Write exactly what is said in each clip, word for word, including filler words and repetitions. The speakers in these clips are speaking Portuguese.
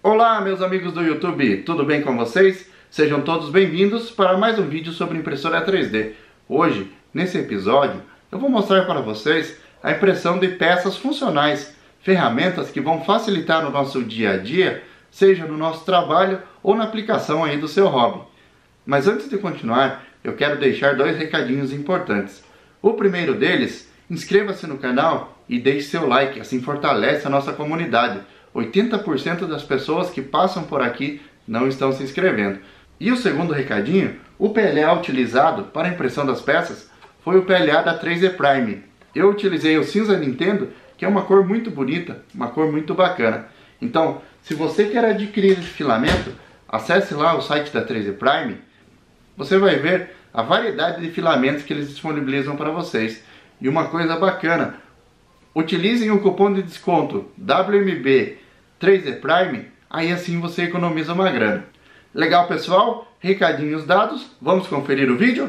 Olá meus amigos do YouTube, tudo bem com vocês? Sejam todos bem-vindos para mais um vídeo sobre impressora três D. Hoje, nesse episódio, eu vou mostrar para vocês a impressão de peças funcionais, ferramentas que vão facilitar o nosso dia a dia, seja no nosso trabalho ou na aplicação aí do seu hobby. Mas antes de continuar, eu quero deixar dois recadinhos importantes. O primeiro deles, inscreva-se no canal e deixe seu like, assim fortalece a nossa comunidade. oitenta por cento das pessoas que passam por aqui não estão se inscrevendo. E o segundo recadinho, o P L A utilizado para a impressão das peças foi o P L A da três D Prime. Eu utilizei o cinza Nintendo, que é uma cor muito bonita, uma cor muito bacana. Então, se você quer adquirir esse filamento, acesse lá o site da três D Prime. Você vai ver a variedade de filamentos que eles disponibilizam para vocês. E uma coisa bacana, utilizem o cupom de desconto W M B três D Prime, aí assim você economiza uma grana. Legal pessoal, recadinhos dados, vamos conferir o vídeo?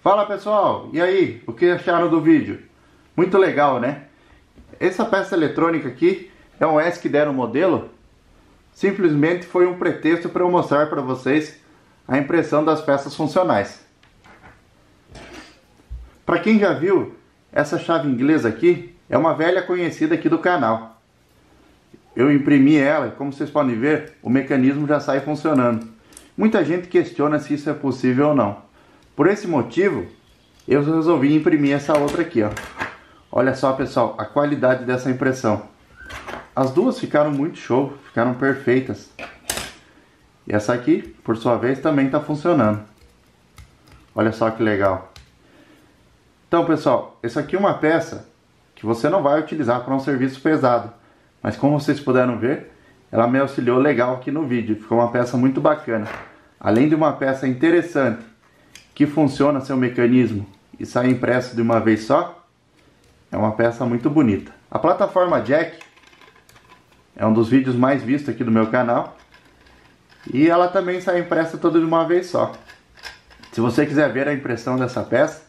Fala pessoal, e aí? O que acharam do vídeo? Muito legal, né? Essa peça eletrônica aqui é um S que deram o modelo. Simplesmente foi um pretexto para eu mostrar para vocês a impressão das peças funcionais. Para quem já viu, essa chave inglesa aqui é uma velha conhecida aqui do canal. Eu imprimi ela e, como vocês podem ver, o mecanismo já sai funcionando. Muita gente questiona se isso é possível ou não. Por esse motivo, eu resolvi imprimir essa outra aqui, ó. Olha só, pessoal, a qualidade dessa impressão. As duas ficaram muito show, ficaram perfeitas. E essa aqui, por sua vez, também está funcionando. Olha só que legal. Então, pessoal, essa aqui é uma peça que você não vai utilizar para um serviço pesado. Mas como vocês puderam ver, ela me auxiliou legal aqui no vídeo. Ficou uma peça muito bacana. Além de uma peça interessante, que funciona seu mecanismo e sai impresso de uma vez só, é uma peça muito bonita. A plataforma Jack é um dos vídeos mais vistos aqui do meu canal, e ela também sai impressa toda de uma vez só. Se você quiser ver a impressão dessa peça,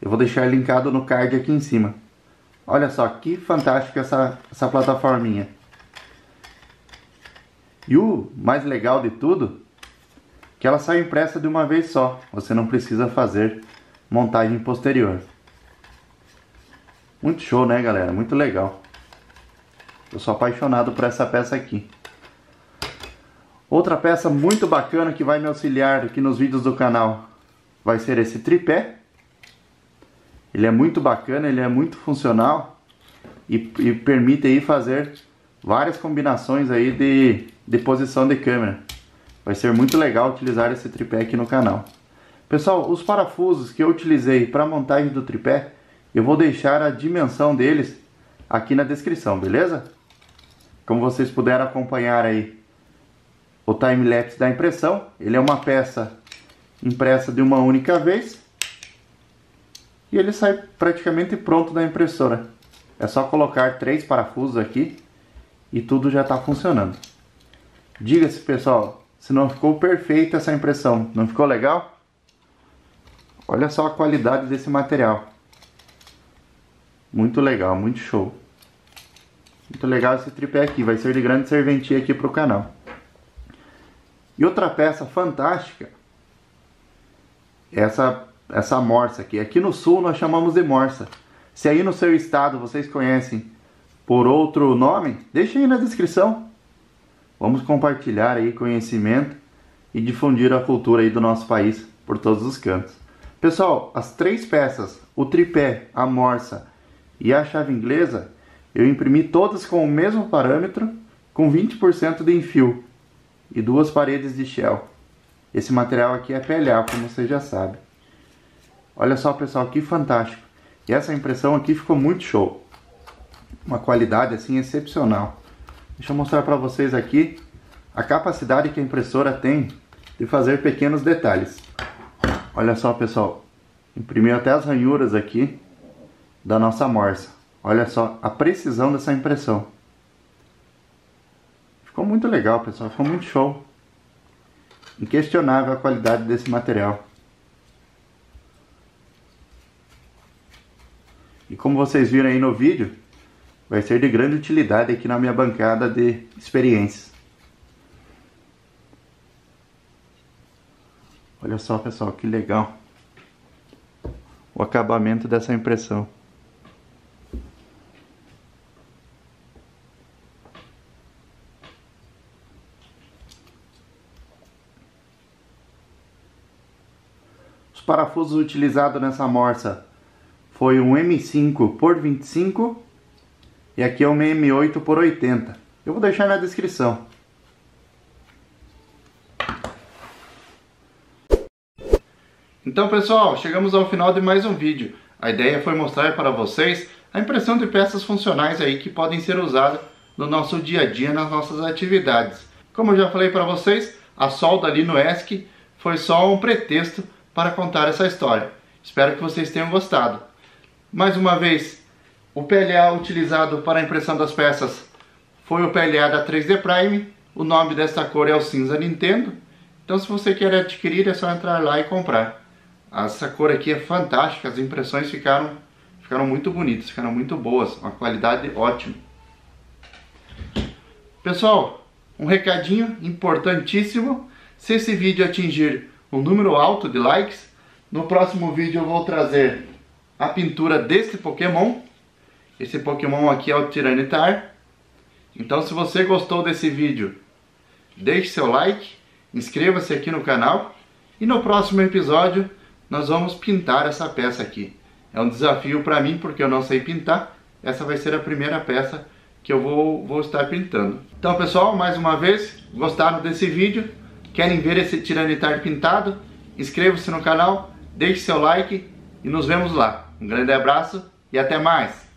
eu vou deixar linkado no card aqui em cima. Olha só que fantástica essa, essa plataforminha. E o mais legal de tudo, que ela sai impressa de uma vez só, você não precisa fazer montagem posterior. Muito show, né galera? Muito legal. Eu sou apaixonado por essa peça aqui. Outra peça muito bacana que vai me auxiliar aqui nos vídeos do canal vai ser esse tripé. Ele é muito bacana, ele é muito funcional e, e permite aí fazer várias combinações aí de, de posição de câmera. Vai ser muito legal utilizar esse tripé aqui no canal. Pessoal, os parafusos que eu utilizei para a montagem do tripé, eu vou deixar a dimensão deles aqui na descrição, beleza? Como vocês puderam acompanhar aí o time-lapse da impressão, ele é uma peça impressa de uma única vez e ele sai praticamente pronto da impressora. É só colocar três parafusos aqui e tudo já está funcionando. Diga-se, pessoal, se não ficou perfeita essa impressão, não ficou legal? Olha só a qualidade desse material. Muito legal, muito show. Muito legal esse tripé aqui, vai ser de grande serventia aqui para o canal. E outra peça fantástica é essa, essa morsa aqui. Aqui no sul nós chamamos de morsa. Se aí no seu estado vocês conhecem por outro nome, deixa aí na descrição. Vamos compartilhar aí conhecimento e difundir a cultura aí do nosso país por todos os cantos. Pessoal, as três peças, o tripé, a morsa e a chave inglesa, eu imprimi todas com o mesmo parâmetro, com vinte por cento de enfio e duas paredes de shell. Esse material aqui é P L A, como você já sabe. Olha só, pessoal, que fantástico. E essa impressão aqui ficou muito show. Uma qualidade assim excepcional. Deixa eu mostrar para vocês aqui a capacidade que a impressora tem de fazer pequenos detalhes. Olha só, pessoal, imprimiu até as ranhuras aqui da nossa morsa. Olha só a precisão dessa impressão. Ficou muito legal, pessoal, ficou muito show. Inquestionável a qualidade desse material. E como vocês viram aí no vídeo, vai ser de grande utilidade aqui na minha bancada de experiências. Olha só, pessoal, que legal o acabamento dessa impressão. Os parafusos utilizados nessa morsa foi um M cinco por vinte e cinco. E aqui é uma M oito por oitenta. Eu vou deixar na descrição. Então, pessoal, chegamos ao final de mais um vídeo. A ideia foi mostrar para vocês a impressão de peças funcionais aí que podem ser usadas no nosso dia a dia, nas nossas atividades. Como eu já falei para vocês, a solda ali no E S C foi só um pretexto para contar essa história. Espero que vocês tenham gostado. Mais uma vez, o P L A utilizado para a impressão das peças foi o P L A da três D Prime. O nome dessa cor é o cinza Nintendo. Então se você quer adquirir é só entrar lá e comprar. Essa cor aqui é fantástica, as impressões ficaram, ficaram muito bonitas, ficaram muito boas, uma qualidade ótima. Pessoal, um recadinho importantíssimo. Se esse vídeo atingir um número alto de likes, no próximo vídeo eu vou trazer a pintura desse Pokémon. Esse Pokémon aqui é o Tiranitar. Então se você gostou desse vídeo, deixe seu like, inscreva-se aqui no canal. E no próximo episódio nós vamos pintar essa peça aqui. É um desafio para mim porque eu não sei pintar. Essa vai ser a primeira peça que eu vou, vou estar pintando. Então pessoal, mais uma vez, gostaram desse vídeo? Querem ver esse Tiranitar pintado? Inscreva-se no canal, deixe seu like e nos vemos lá. Um grande abraço e até mais!